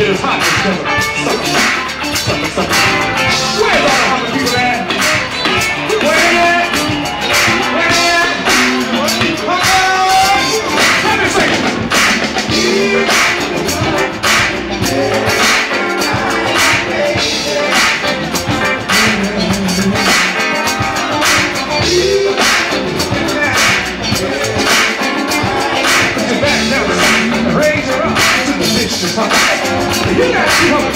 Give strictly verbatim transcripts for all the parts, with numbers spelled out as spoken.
It is hot this summer. Summer, summer, summer. Where are all the people at? Where are they at? Where they at? Come on! Let me sing it. Get back, never. Raise her up to the district, huh? You got to come on.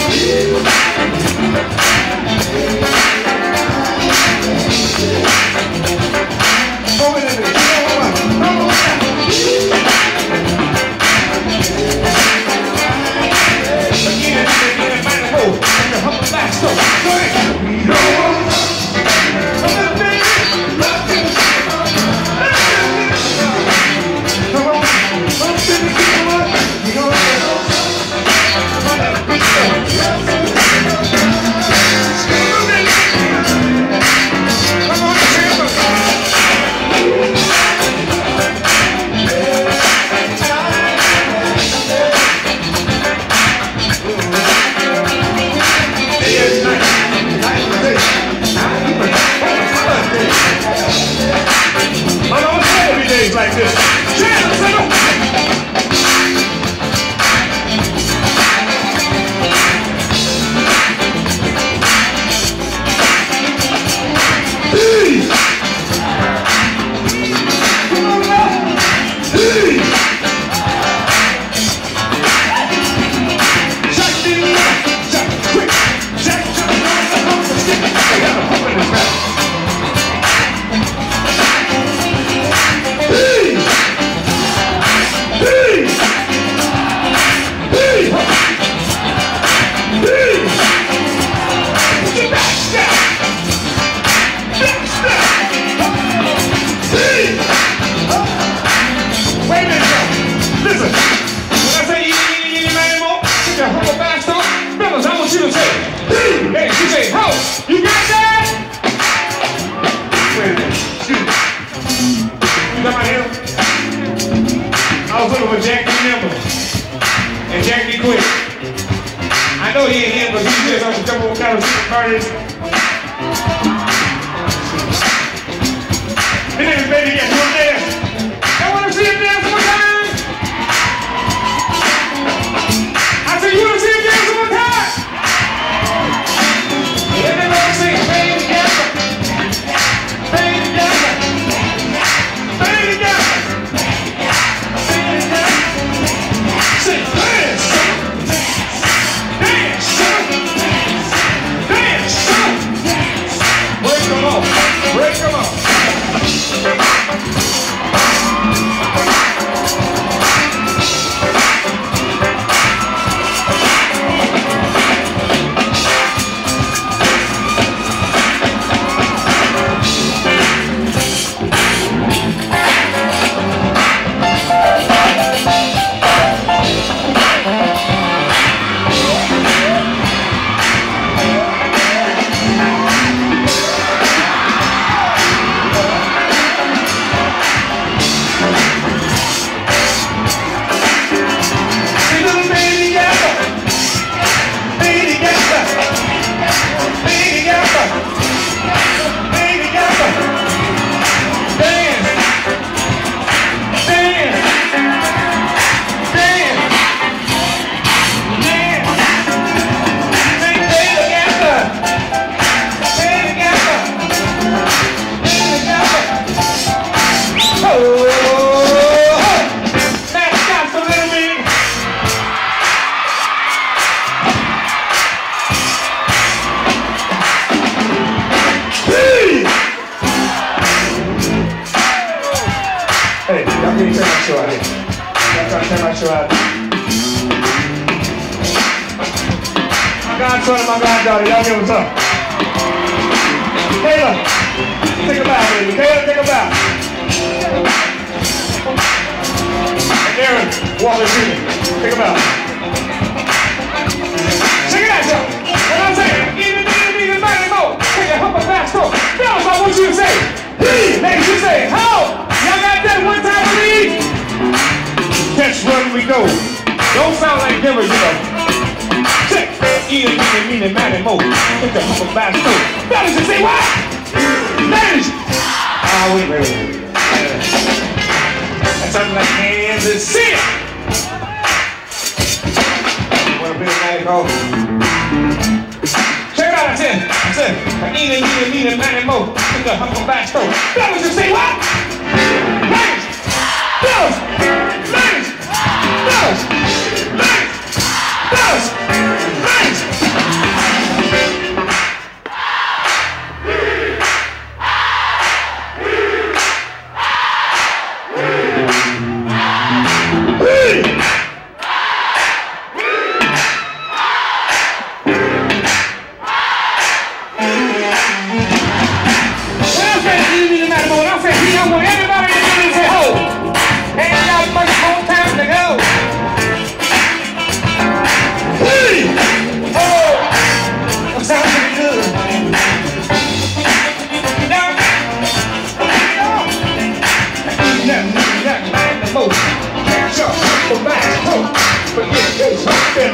Over there, baby. Come on. Come on. Again, again, and back and forth. And the humble back, so three, no. Don't sound like Denver, you know. kill, meaning, meaning, many more. Look at him by the store. Brothers, you say what? Ladies! Ah, wait, wait, wait. That's something like Kansas City. What a big night called. Check it out, I said, I said, I need it, need it, need it, many more. Look at him by the store. Brothers, you say what? Ladies! Brothers! Ladies! Brothers! Ladies! Brothers!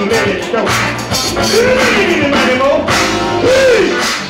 Let it go. Hey,